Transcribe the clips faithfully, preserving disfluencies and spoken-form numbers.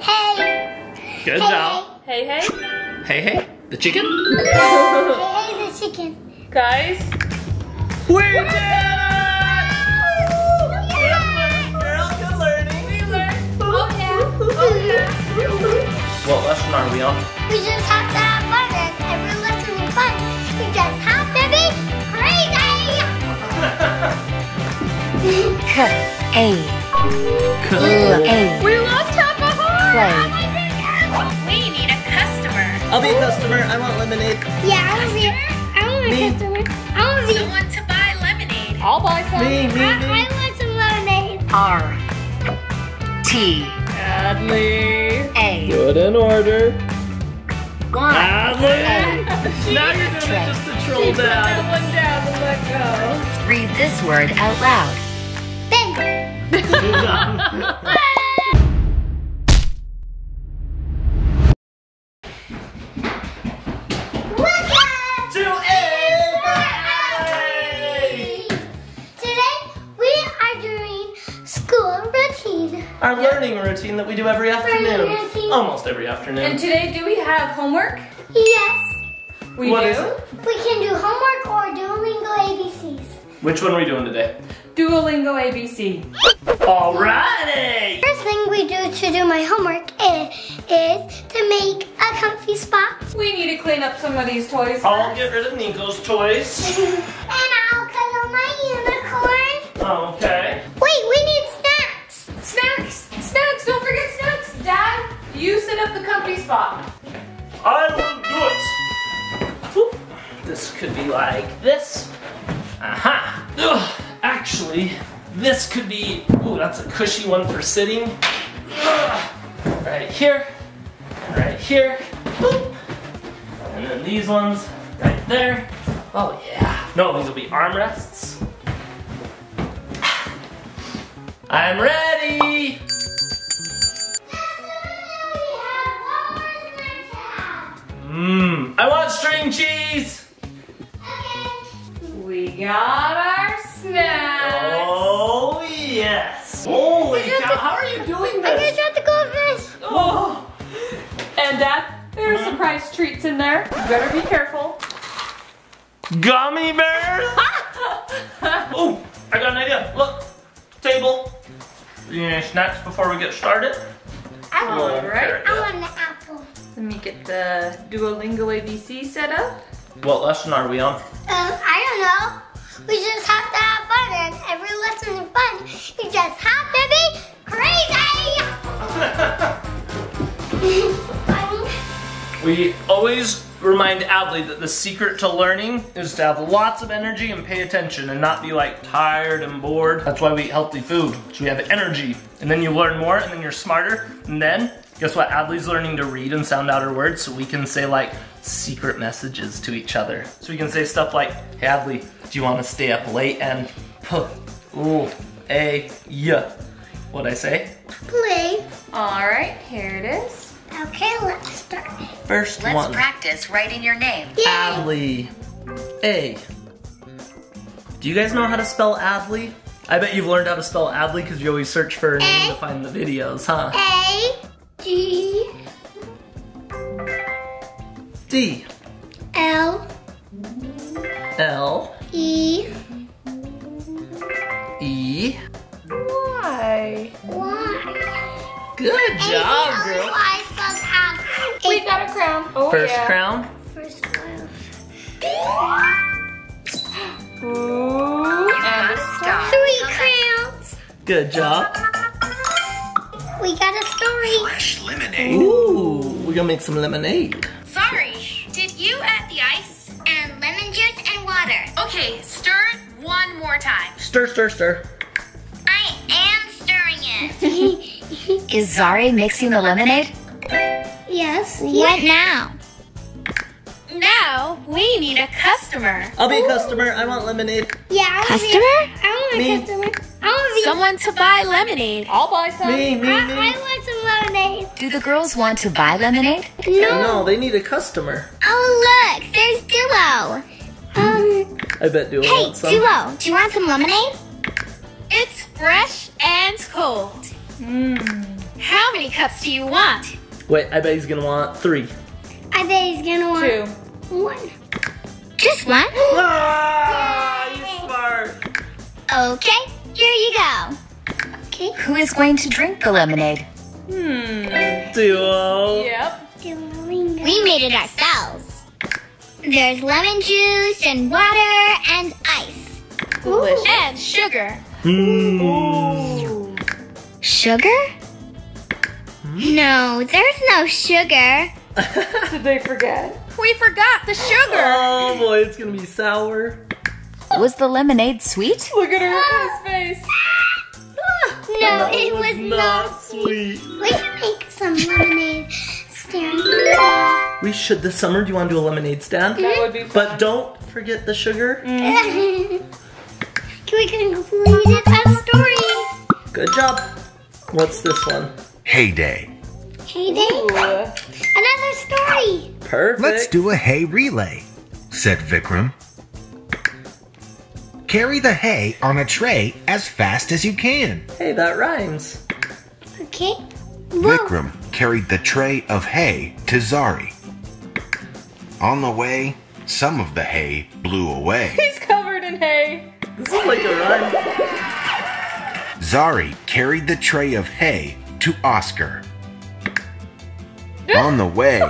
Hey! Good hey, job! Hey, hey! Hey, hey! The chicken? Hey, hey, the chicken! Guys! We did it! Good learning, girl! Good learning! We learned! Oh yeah! Oh yeah! What lesson are we on? We just have to have fun and every lesson is fun! We just have to be crazy! K A K A We lost half a heart! We need a customer. I'll be a customer. I want lemonade. Yeah, I want to be a, I want a customer. I want to be someone to buy lemonade. I'll buy some. Me, me, I, me. I want some lemonade. R. T. Adley. A. Good in order. One. Adley. Now you're doing it just to troll down. Put that one down and let go. Read this word out loud. Bang. Our learning routine that we do every afternoon. Almost every afternoon. And today, do we have homework? Yes. We what do? Is it? We can do homework or Duolingo A B Cs. Which one are we doing today? Duolingo A B C. Alrighty! First thing we do to do my homework is, is to make a comfy spot. We need to clean up some of these toys. I'll first. Get rid of Nico's toys. And I'll cuddle my unicorn. Oh, okay. Wait, we need Snacks! Snacks! Don't forget snacks! Dad, you set up the comfy spot. I will do it! This could be like this. Aha! Ugh. Actually, this could be... Ooh, that's a cushy one for sitting. Ugh. Right here. And right here. Boop. And then these ones right there. Oh yeah. No, these will be armrests. I'm ready! Just so we have one more snack to have. Mmm, I want string cheese! Okay. We got our snacks! Oh, yes! Holy cow, how are you doing this? I just got the goldfish! Oh. And Dad, there are surprise treats in there. You better be careful. Gummy bears? Oh, I got an idea, look! Table. You need any snacks before we get started? I want, right? I want an apple. Let me get the Duolingo A B C set up. What lesson are we on? Um, I don't know. We just have to have fun, and every lesson is fun. You just have to be crazy. We always remind Adley that the secret to learning is to have lots of energy and pay attention and not be like tired and bored. That's why we eat healthy food, so we have energy. And then you learn more and then you're smarter. And then, guess what? Adley's learning to read and sound out her words so we can say like secret messages to each other. So we can say stuff like, hey Adley, do you wanna stay up late and puh, ooh, a, yeah. What'd I say? Play. All right, here it is. Okay, let's start. First let's one. Let's practice writing your name. Yay. Adley. A. Do you guys know how to spell Adley? I bet you've learned how to spell Adley because you always search for her name to find the videos, huh? A. G. D. L. L. E. E. Y. Y. Good job, girl. We got a crown. Oh, First yeah. crown. First crown. Ooh, and a star. Three crowns. Good job. We got a story. Fresh lemonade. Ooh, we're gonna make some lemonade. Sorry, did you add the ice? And lemon juice and water. Okay, stir it one more time. Stir, stir, stir. I am stirring it. Is Zari mixing the lemonade? Yes. What now? Now we need a customer. I'll be a customer. I want lemonade. Yeah. I want customer? Be, I want me. a customer. I want be someone to buy lemonade. I'll buy some. Me, me, me. I, I want some lemonade. Do the girls want to buy lemonade? No. No, they need a customer. Oh look, there's Duo. Um. I bet Duo. Hey, wants some. Duo, do you want some lemonade? It's fresh and cold. Mmm. How many cups do you want? Wait, I bet he's gonna want three. I bet he's gonna want two. One. Just one? Ah, you smart. Okay, here you go. Okay. Who is going to drink the lemonade? Hmm. Duo. Yep. Duolingo. We made it ourselves. There's lemon juice and water and ice. Delicious. Ooh. And sugar. Ooh. Sugar? No, there's no sugar. Did they forget? We forgot the sugar. Oh boy, it's gonna be sour. Was the lemonade sweet? Look at her ah. face. Ah. No, no, it was, was not, not sweet. sweet. We should make some lemonade stand. We should this summer. Do you want to do a lemonade stand? That mm-hmm. would be fun. But don't forget the sugar. Mm. Can we complete our story? Good job. What's this one? Heyday. Heyday. Ooh. Another story. Perfect. Let's do a hay relay, said Vikram. Carry the hay on a tray as fast as you can. Hey, that rhymes. Okay. Whoa. Vikram carried the tray of hay to Zari. On the way, some of the hay blew away. He's covered in hay. This is like a rhyme. Zari carried the tray of hay to Oscar. On the way,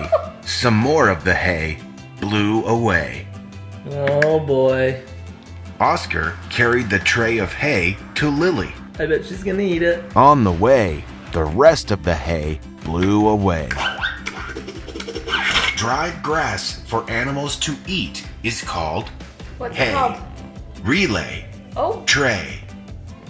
some more of the hay blew away. Oh boy. Oscar carried the tray of hay to Lily. I bet she's gonna eat it. On the way, the rest of the hay blew away. Dried grass for animals to eat is called What's hay. It called? Relay. Oh. Tray.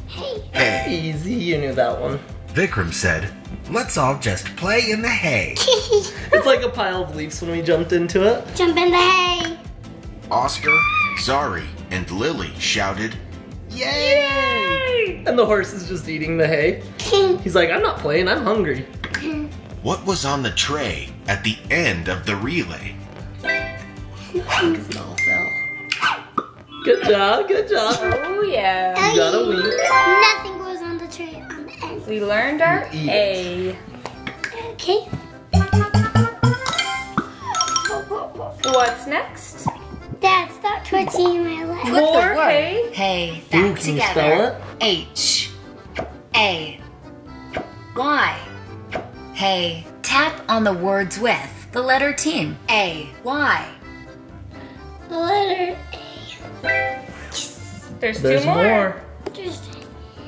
Hey. Hay. Easy, you knew that one. Vikram said, "Let's all just play in the hay." It's like a pile of leaves when we jumped into it. Jump in the hay. Oscar, Zari, and Lily shouted, "Yay!" Yay! And the horse is just eating the hay. He's like, "I'm not playing, I'm hungry." What was on the tray at the end of the relay? Good job, good job. Oh yeah. You gotta win. Nothing. We learned our A. Okay. What's next? Dad, stop twitching my leg. More hay. Hey, back together. H. A. Y. Hey. Tap on the words with the letter team. A. Y. The letter A. There's two more.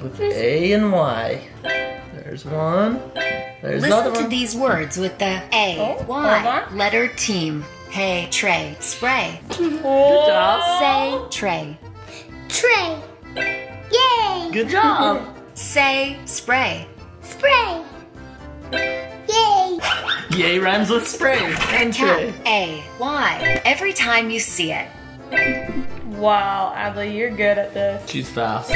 With A and Y. There's one. There's Listen another one. to these words with the A, oh, Y, letter team. Hey, tray, spray. Good job. Say, tray. Tray. Yay. Good job. Say, spray. Spray. Yay. Yay rhymes with spray. And tray. A, Y. Every time you see it. Wow, Adley, you're good at this. She's fast.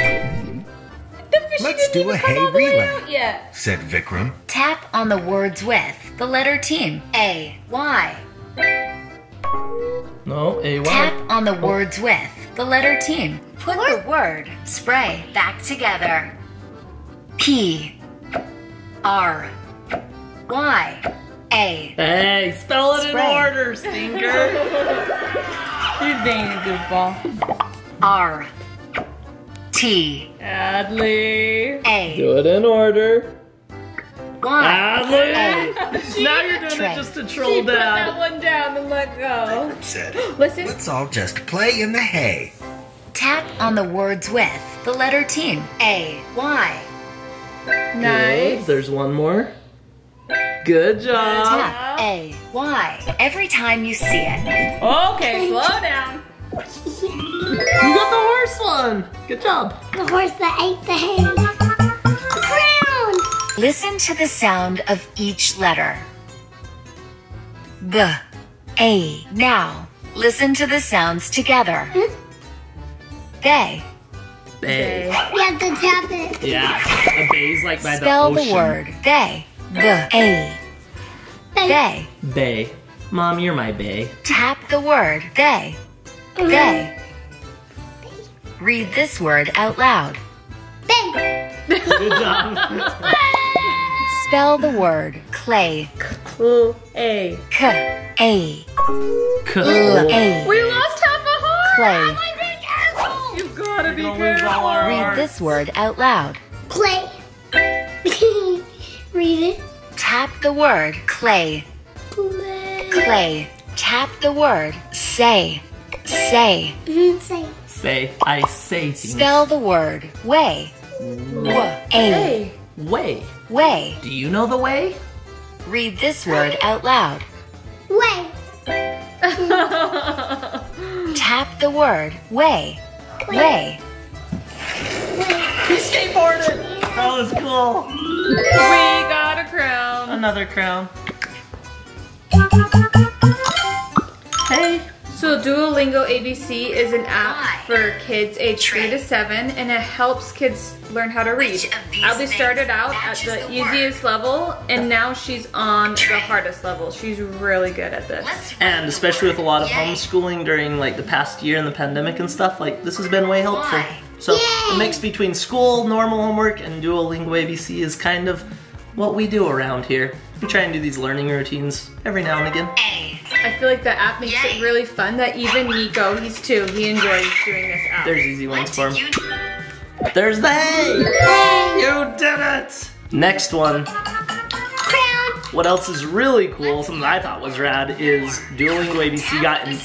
Let's do a hay relay, said Vikram. Tap on the words with the letter team. A, Y. No, A, Y. Tap on the words with the letter team. Put the word spray back together. P, R, Y, A. Hey, spell it in order, stinker. You're being a goofball. R. T. Adley. A. Do it in order. Y. Adley. Now you're doing tray. It just to troll she down. Put that one down and let go. Said, Listen. Let's all just play in the hay. Tap on the words with the letter team. A. Y. Nice. Good. There's one more. Good job. Tap A. Y. Every time you see it. Okay, slow down. You got the horse one. Good job. The horse that ate the hay. The ground. Listen to the sound of each letter. The A. Now, listen to the sounds together. Hmm? They. Bay. You have to tap it. Yeah. A bay's like by Spell the ocean. Spell the word. They. The A. They. Bay. Mom, you're my bay. Tap the word. They. They. They. Read this word out loud. They. Good job. Spell the word clay. K-A. K-A. K-A. We lost half a heart! Clay. Am I being careful? You've got to be careful. Read this word out loud. Clay. Read it. Tap the word clay. Clay. Clay. Tap the word say. Say. Mm-hmm. Say. Say. I say things. Spell the word way. W A Y. Way. Way. Do you know the way? Read this word out loud. Way. Tap the word way. Way. Way. He skateboarded. That was cool. We got a crown. Another crown. Hey. So Duolingo A B C is an app for kids age three to seven, and it helps kids learn how to read. Allie started out at the easiest level, and now she's on the hardest level. She's really good at this. And especially with a lot of homeschooling during like the past year and the pandemic and stuff, like this has been way helpful. So the mix between school, normal homework, and Duolingo A B C is kind of what we do around here. We try and do these learning routines every now and again. I feel like the app makes Yay. It really fun that even Nico, he's two, he enjoys doing this app. There's easy ones for him. There's the hey! You did it! Next one. Crown. What else is really cool, something I thought was rad, is Duolingo A B C got in,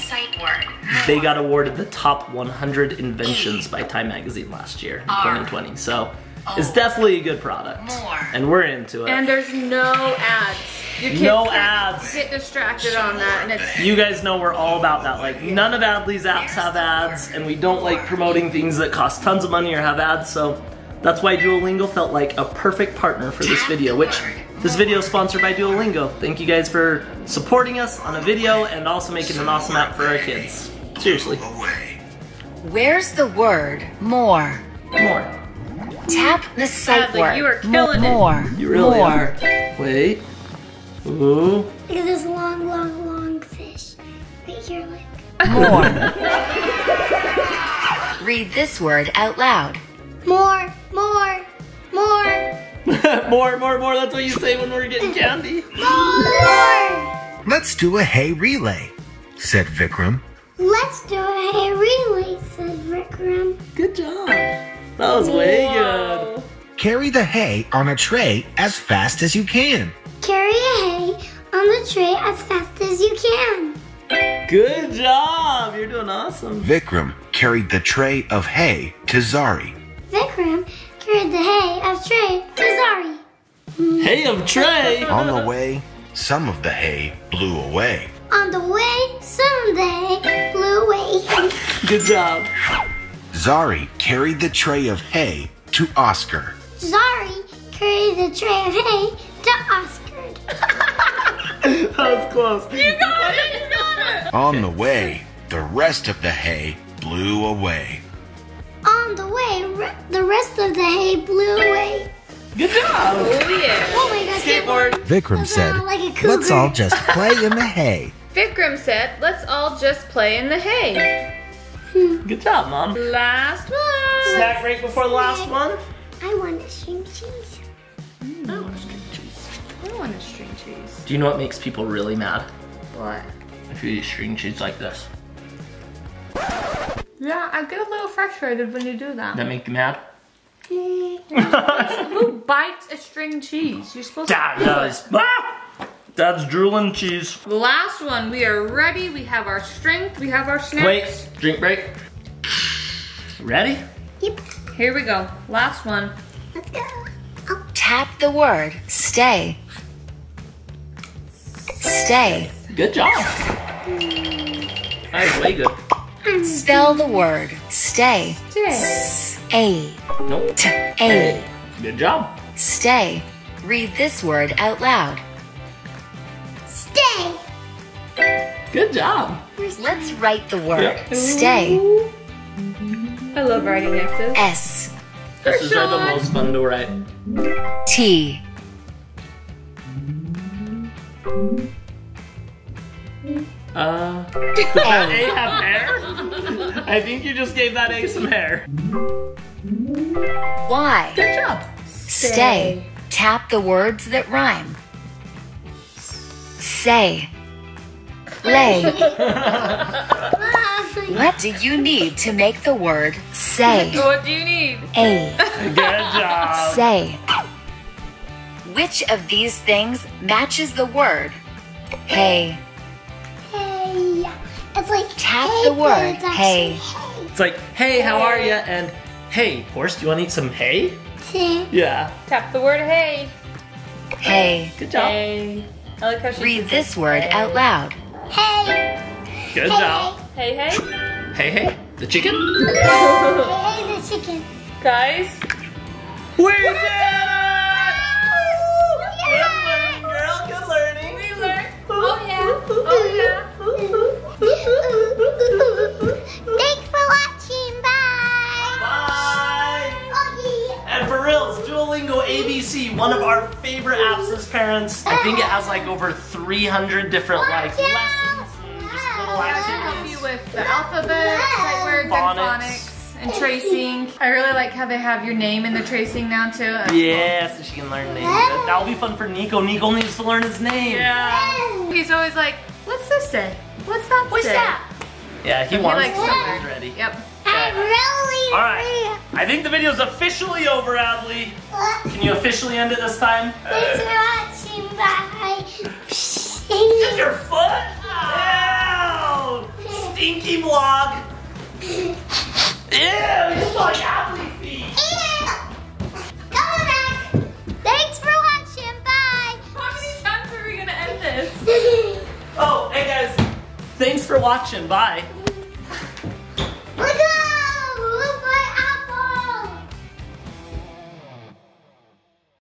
they got awarded the top one hundred inventions by Time Magazine last year, in twenty twenty. So it's definitely a good product. And we're into it. And there's no ads. Your kids no ads. Get distracted on that, and it's you guys know we're all about that. Like none of Adley's apps have ads, and we don't like promoting things that cost tons of money or have ads. So that's why Duolingo felt like a perfect partner for this video. Which this video is sponsored by Duolingo. Thank you guys for supporting us on a video and also making an awesome app for our kids. Seriously. Where's the word more? More. Tap the sight Adley, word. You are killing more. It. You really more. Are. Wait. Ooh. Look at this long, long, long fish. Right here, like. More. Read this word out loud. More, more, more. More, more, more. That's what you say when we're getting candy. More. Let's do a hay relay, said Vikram. Let's do a hay relay, said Vikram. Good job. That was way Whoa. Good. Carry the hay on a tray as fast as you can. Carry a hay on the tray as fast as you can. Good job! You're doing awesome. Vikram carried the tray of hay to Zari. Vikram carried the hay of tray to Zari. Hay of tray? On the way, some of the hay blew away. On the way, some of the hay blew away. Good job. Zari carried the tray of hay to Oscar. Zari carried the tray of hay to Oscar. That was close. You got it! You got it! On the way, the rest of the hay blew away. On the way, re the rest of the hay blew away. Good job! Oh, yeah. Oh my God, skateboard. Vikram said, like let's all just play in the hay. Vikram said, let's all just play in the hay. Good job, Mom. Last one. Snack break before the last one. I want a string cheese. Mm. I want a string cheese. I want a string cheese. Do you know what makes people really mad? What? If you eat string cheese like this. Yeah, I get a little frustrated when you do that. That make you mad? Who bites a string cheese? You're supposed that to does. It. Ah! That's drooling cheese. Last one. We are ready. We have our strength. We have our snacks. Wait. Drink break. Ready? Yep. Here we go. Last one. Let's go. Oh. Tap the word stay. Stay. Good job. That was way good. Spell the word stay. Stay. Nope. A. Good job. Stay. Read this word out loud. Stay. Good job. Let's write the word yep. stay. I love writing X's. S. This is the most fun to write. T. Uh, does that A have hair? I think you just gave that A some hair. Y. Good job. Stay. Stay. Tap the words that rhyme. Say. Lay. What do you need to make the word say? What do you need? A. Good job. Say. Which of these things matches the word hey? Hey. It's like tap hey the word hey. Hey. It's like hey, how are ya? And hey, horse, do you want to eat some hay? Hey. Yeah. Tap the word hey. Hey. Good job. Hey. I like how she read this say, word hey. Out loud. Hey. Good hey, job. Hey hey. Hey hey. The chicken. Hey hey the chicken. Guys. We did it! Yeah. Good learning, girl. Good learning. We learned. Oh yeah. Oh yeah. Thanks for watching. Bye. Bye. Oh, yeah. And for reals, Duolingo A B C, one of our favorite apps as parents. I think it has like over three hundred different like lessons. Just little activities. Help you with the alphabet, sight words, and phonics. And tracing. I really like how they have your name in the tracing now too. That's yeah, fun. So she can learn names. That'll be fun for Nico. Nico needs to learn his name. Yeah. He's always like, what's this say? What's that What's say? that? Yeah, he so wants he something already. Yep. I really Alright, I think the video's officially over, Adley. Can you officially end it this time? Thanks for watching, bye. Is your foot? Ow! Stinky vlog. Ew, you saw Adley feet! Ew! Coming back! Thanks for watching, bye! How many times are we gonna end this? Oh, hey guys, thanks for watching, bye!